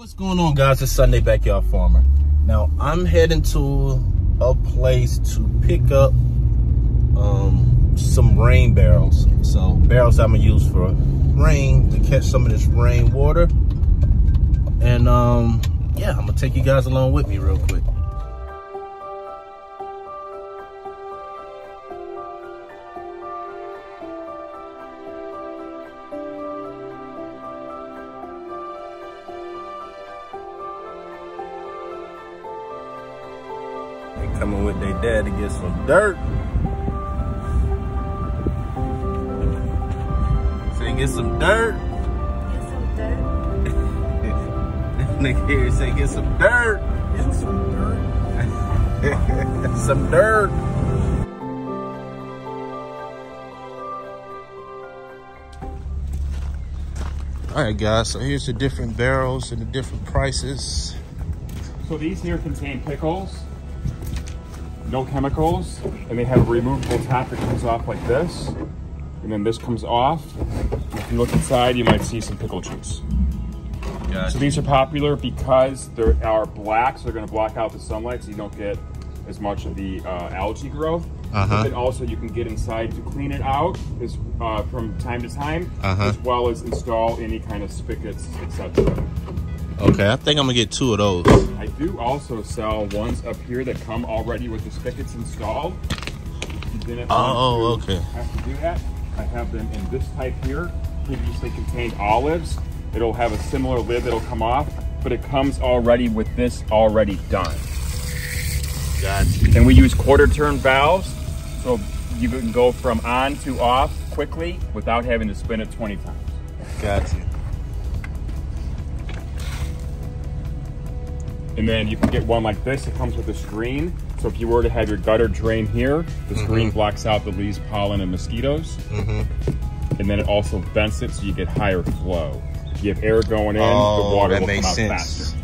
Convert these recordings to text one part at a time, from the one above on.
What's going on, guys? It's Sunday Backyard Farmer. Now I'm heading to a place to pick up some rain barrels. So barrels I'm gonna use for rain to catch some of this rain water. And yeah, I'm gonna take you guys along with me real quick. Coming with their dad to get some dirt. So they get some dirt. Get some dirt. Nigga here say get some dirt. Get some dirt. Some dirt. All right, guys. So here's the different barrels and the different prices. So these here contain pickles. No chemicals, and they have a removable top that comes off like this, and then this comes off. If you look inside, you might see some pickle juice. Gotcha. So these are popular because they are black, so they're going to block out the sunlight, so you don't get as much of the algae growth. But then also you can get inside to clean it out from time to time, as well as install any kind of spigots, etc. Okay, I think I'm gonna get two of those. I do also sell ones up here that come already with the spigots installed. Oh, okay. Have to do that. I have them in this type here. Previously contained olives. It'll have a similar lid that'll come off, but it comes already with this already done. Gotcha. And we use quarter-turn valves, so you can go from on to off quickly without having to spin it 20 times. Gotcha. And then you can get one like this. It comes with a screen. So if you were to have your gutter drain here, the screen blocks out the leaves, pollen, and mosquitoes. And then it also vents it so you get higher flow. You have air going in, the water will come out faster.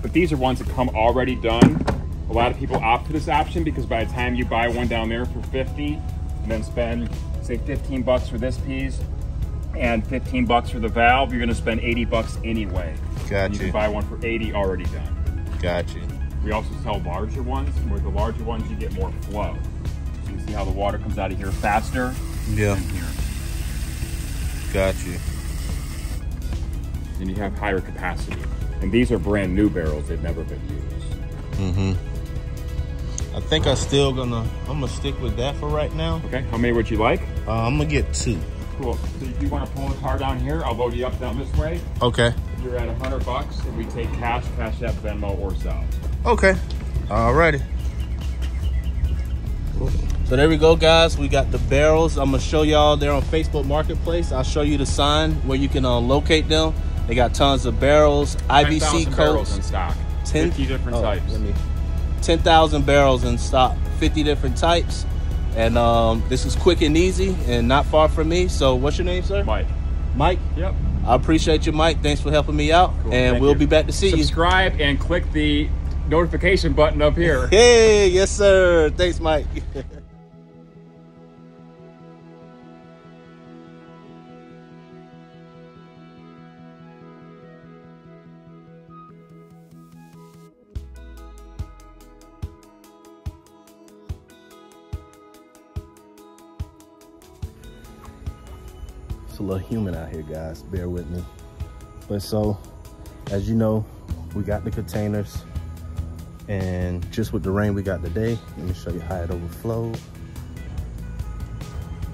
But these are ones that come already done. A lot of people opt for this option because by the time you buy one down there for 50 and then spend, say, 15 bucks for this piece and 15 bucks for the valve, you're gonna spend 80 bucks anyway. Gotcha. You can buy one for 80 already done. Gotcha. We also sell larger ones. With the larger ones, you get more flow. So you can see how the water comes out of here faster than here. Gotcha. And you have higher capacity. And these are brand new barrels. They've never been used. I think I'm gonna stick with that for right now. Okay, how many would you like? I'm gonna get two. Cool. So if you want to pull the car down here, I'll load you up down this way. Okay. You're at 100 bucks, and we take cash, Cash App, Venmo, or Zelle. Okay. Alrighty. Cool. So there we go, guys. We got the barrels. I'm going to show y'all. They're on Facebook Marketplace. I'll show you the sign where you can locate them. They got tons of barrels, IBC coats. Barrels in stock. 50 different types. 10,000 barrels in stock, 50 different types. And this is quick and easy and not far from me. So what's your name, sir? Mike. Mike? Yep. I appreciate you, Mike. Thanks for helping me out. Cool. And we'll be back to see you. Subscribe and click the notification button up here. Hey, yes, sir. Thanks, Mike. A little humid out here, guys, bear with me. But so, as you know, we got the containers, and just with the rain we got today, let me show you how it overflowed.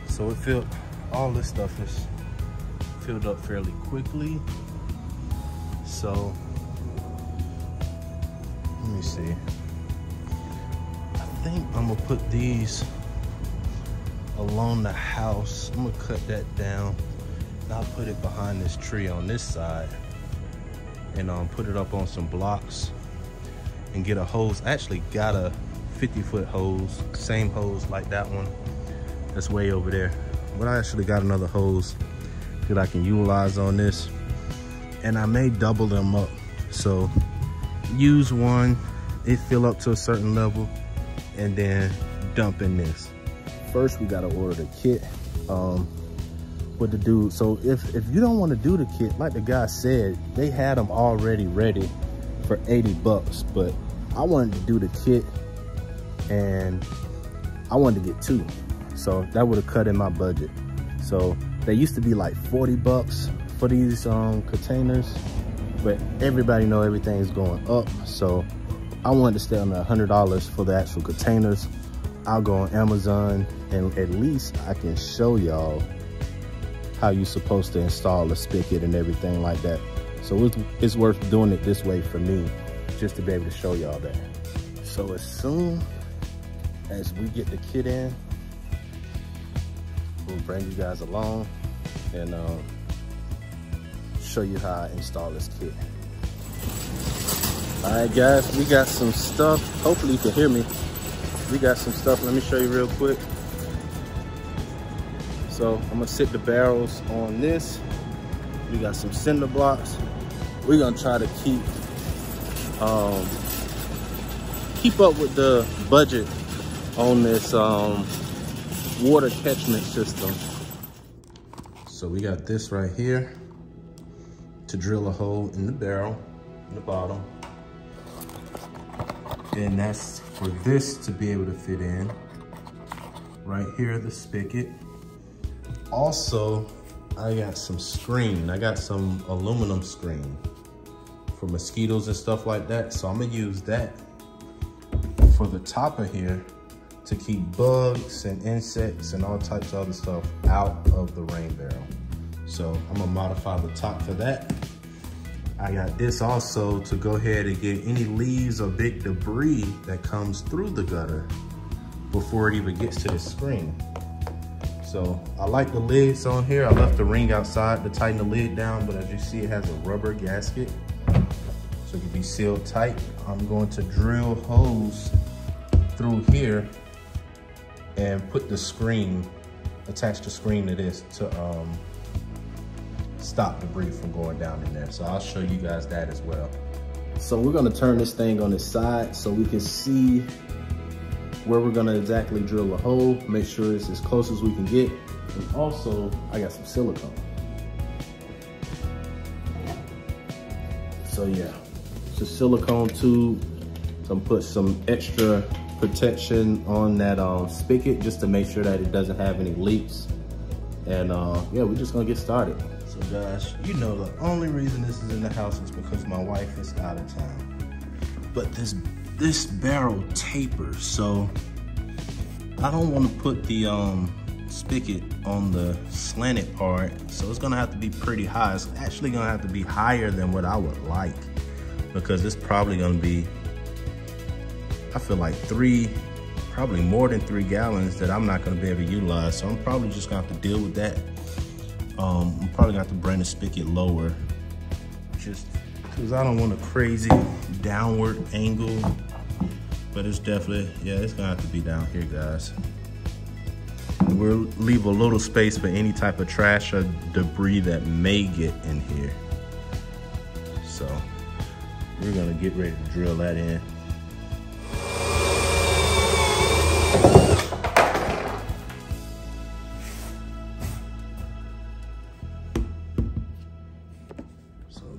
So it filled, all this stuff is filled up fairly quickly. So let me see, I think I'm gonna put these along the house. I'm gonna cut that down. I'll put it behind this tree on this side and put it up on some blocks and get a hose. I actually got a 50-foot hose, same hose like that one that's way over there, but I actually got another hose that I can utilize on this, and I may double them up. So use one, it fill up to a certain level, and then dump in this. First, we gotta order the kit. with the dude. So if you don't want to do the kit, like the guy said, they had them already ready for 80 bucks, but I wanted to do the kit and I wanted to get two. So that would have cut in my budget. So they used to be like 40 bucks for these containers, but everybody know everything is going up. So I wanted to stay on the $100 for the actual containers. I'll go on Amazon and at least I can show y'all how you're supposed to install a spigot and everything like that. So it's worth doing it this way for me, just to be able to show y'all that. So as soon as we get the kit in, we'll bring you guys along and show you how I install this kit. All right guys, we got some stuff. Hopefully you can hear me. We got some stuff, let me show you real quick. So I'm gonna sit the barrels on this. We got some cinder blocks. We're gonna try to keep up with the budget on this water catchment system. So we got this right here to drill a hole in the barrel, in the bottom. Then that's for this to be able to fit in. Right here, the spigot. Also, I got some screen. I got some aluminum screen for mosquitoes and stuff like that. So I'm gonna use that for the top of here to keep bugs and insects and all types of other stuff out of the rain barrel. So I'm gonna modify the top for that. I got this also to go ahead and get any leaves or big debris that comes through the gutter before it even gets to the screen. So I like the lids on here. I left the ring outside to tighten the lid down, but as you see, it has a rubber gasket, so it can be sealed tight. I'm going to drill holes through here and put the screen, attach the screen to this to stop debris from going down in there. So I'll show you guys that as well. So we're gonna turn this thing on its side so we can see where we're gonna exactly drill a hole, make sure it's as close as we can get. And also, I got some silicone. So yeah, it's a silicone tube. So I'm gonna put some extra protection on that spigot just to make sure that it doesn't have any leaks. And yeah, we're just gonna get started. So guys, you know the only reason this is in the house is because my wife is out of town. But this barrel tapers, so I don't want to put the spigot on the slanted part, so it's gonna have to be pretty high. It's actually gonna have to be higher than what I would like, because it's probably gonna be, I feel like probably more than 3 gallons that I'm not gonna be able to utilize. So I'm probably just gonna have to deal with that. I'm probably gonna have to bring the spigot lower, just because I don't want a crazy downward angle, but it's definitely, yeah, it's gonna have to be down here, guys. We'll leave a little space for any type of trash or debris that may get in here. So we're gonna get ready to drill that in.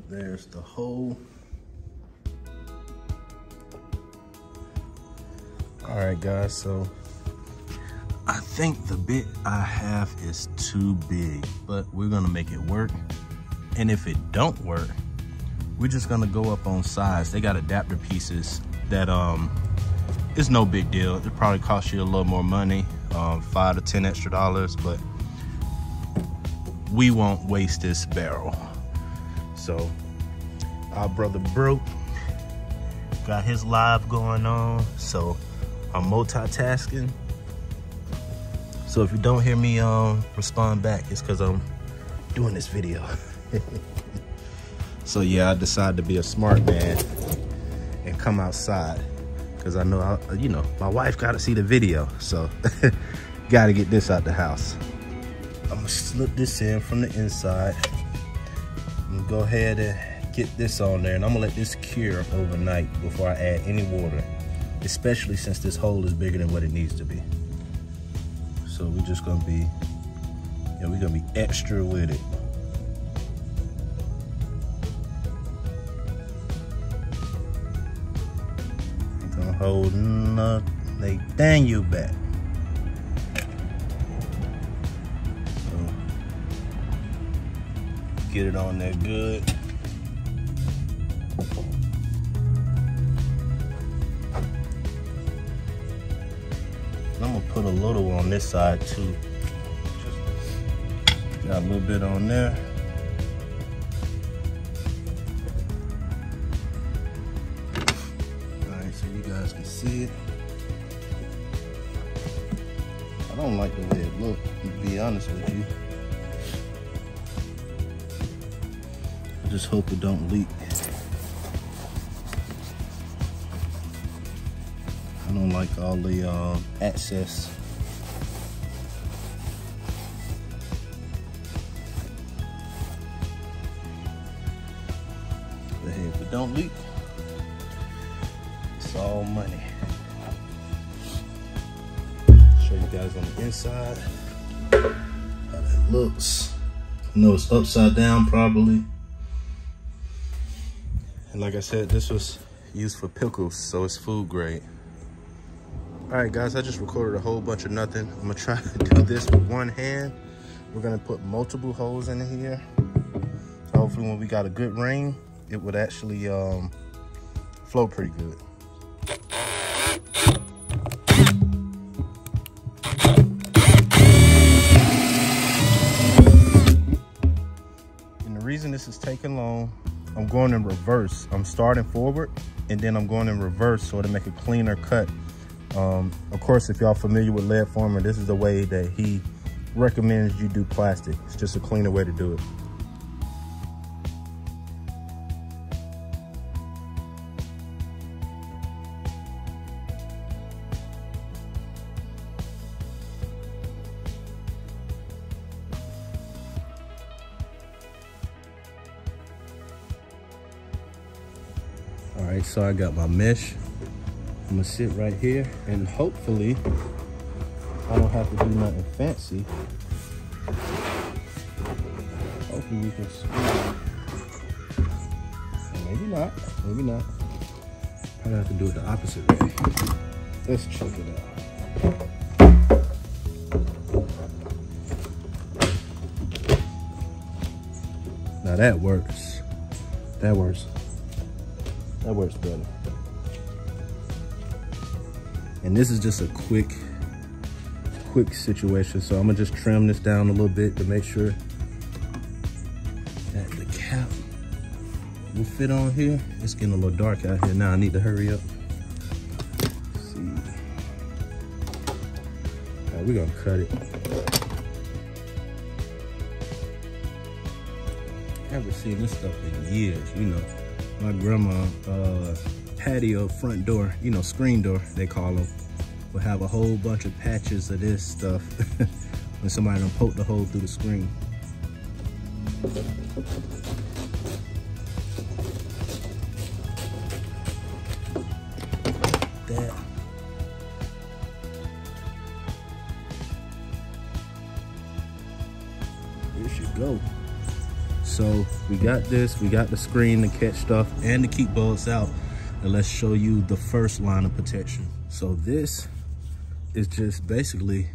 There's the hole. All right guys, so I think the bit I have is too big, but we're gonna make it work. And if it don't work, we're just gonna go up on size. They got adapter pieces that it's no big deal. It probably cost you a little more money, $5 to $10 extra dollars, but we won't waste this barrel. So our brother Brooke got his live going on, so I'm multitasking. So if you don't hear me respond back, it's because I'm doing this video. So yeah, I decided to be a smart man and come outside, because I know, you know, my wife got to see the video, so got to get this out the house. I'm going to slip this in from the inside. I'm gonna go ahead and get this on there, and I'm gonna let this cure overnight before I add any water, especially since this hole is bigger than what it needs to be. So we're just gonna be and we're gonna be extra with it. Don't hold nothing you back. So get it on there good. I'm gonna put a little on this side too. Just got a little bit on there. Alright, so you guys can see it. I don't like the way it looks, to be honest with you. I just hope it don't leak. I don't like all the excess. But hey, if it don't leak, it's all money. Show you guys on the inside how that looks. I know it's upside down probably. And like I said, this was used for pickles, so it's food grade. Alright guys, I just recorded a whole bunch of nothing. I'm gonna try to do this with one hand. We're gonna put multiple holes in here. Hopefully when we got a good rain, it would actually flow pretty good. And the reason this is taking long, I'm going in reverse. I'm starting forward and then I'm going in reverse so to make a cleaner cut. Of course, if y'all familiar with Lead Farmer, this is the way that he recommends you do plastic. It's just a cleaner way to do it. All right, so I got my mesh. I'm gonna sit right here and hopefully I don't have to do nothing fancy. Hopefully we can squeeze. Maybe not, maybe not. Probably have to do it the opposite way. Let's check it out. Now that works. That works. That works better. And this is just a quick situation. So I'm gonna just trim this down a little bit to make sure that the cap will fit on here. It's getting a little dark out here now. I need to hurry up. Let's see. All right, we're gonna cut it. I haven't seen this stuff in years. You know, my grandma, patio front door, you know, screen door they call them, will have a whole bunch of patches of this stuff when somebody done poked the hole through the screen. That. Here should go. So we got this, we got the screen to catch stuff and to keep bugs out. And let's show you the first line of protection. So this is just basically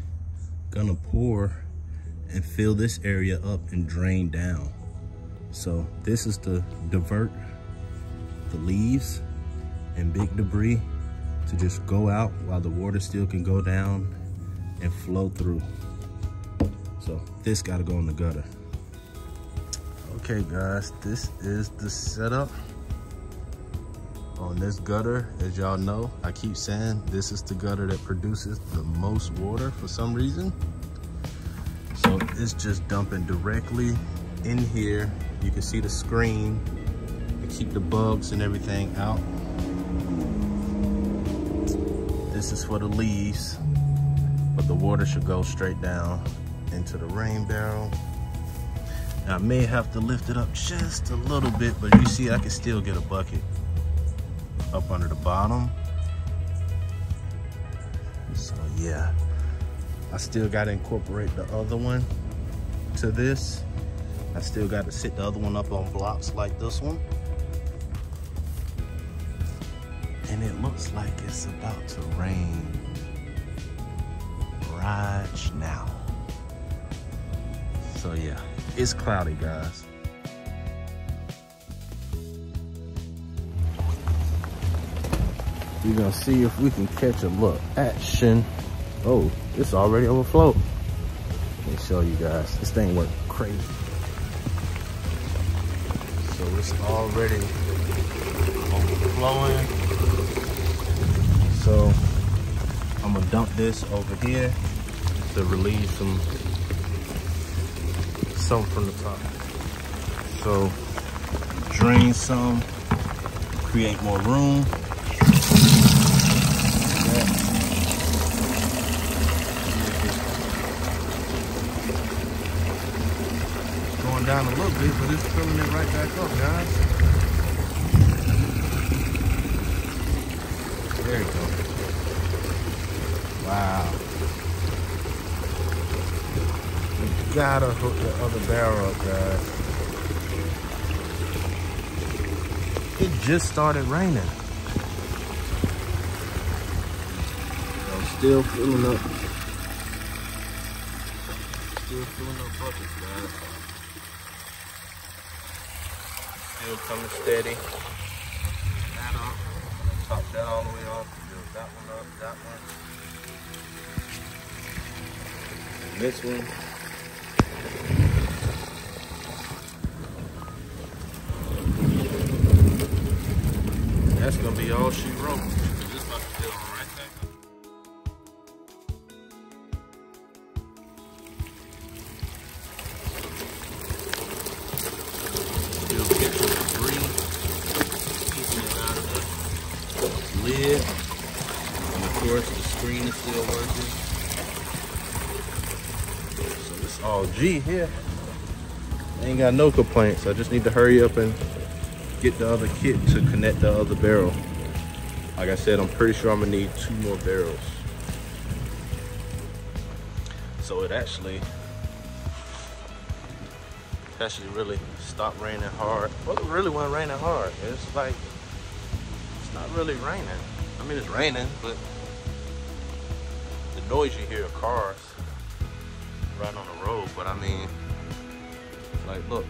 gonna pour and fill this area up and drain down. So this is to divert the leaves and big debris to just go out while the water still can go down and flow through. So this gotta go in the gutter. Okay guys, this is the setup on this gutter. As y'all know, I keep saying this is the gutter that produces the most water for some reason. So it's just dumping directly in here. You can see the screen to keep the bugs and everything out. This is for the leaves, but the water should go straight down into the rain barrel. Now, I may have to lift it up just a little bit, but you see I can still get a bucket up under the bottom. So yeah, I still gotta incorporate the other one into this. I still got to sit the other one up on blocks like this one. And it looks like it's about to rain right now. So yeah, it's cloudy, guys. We're gonna see if we can catch a look. Action. Oh, it's already overflowed. Let me show you guys. This thing went crazy. So it's already overflowing. So I'm gonna dump this over here to relieve some from the top. So drain some, create more room. Down a little bit, but it's filling it right back up, guys. There you go. Wow. You gotta hook the other barrel up, guys. It just started raining. I'm still filling up. Still filling up buckets, guys. Still coming steady. That up. Top that all the way off. Build that one up, that one. And this one. That's gonna be all she wrote. Just about to build right back up. Still catching. Lid, and of course the screen is still working, so it's all G here. I ain't got no complaints. I just need to hurry up and get the other kit to connect the other barrel. Like I said, I'm pretty sure I'm gonna need 2 more barrels. So it actually really stopped raining hard. Well, it really wasn't raining hard. It's like, not really raining. I mean, it's raining, but the noise you hear of cars right on the road. But I mean, like, look,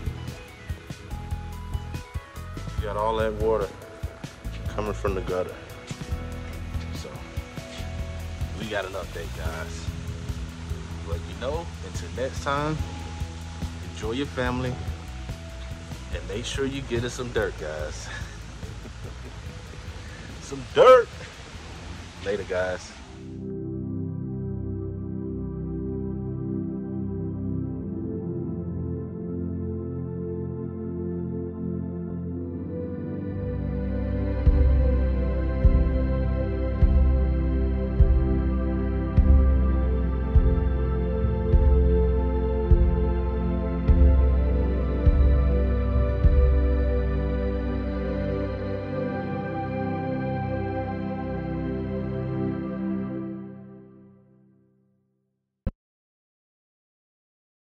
you got all that water coming from the gutter. So we got an update, guys. But you know, until next time, enjoy your family and make sure you get us some dirt, guys. Some dirt. Later, guys.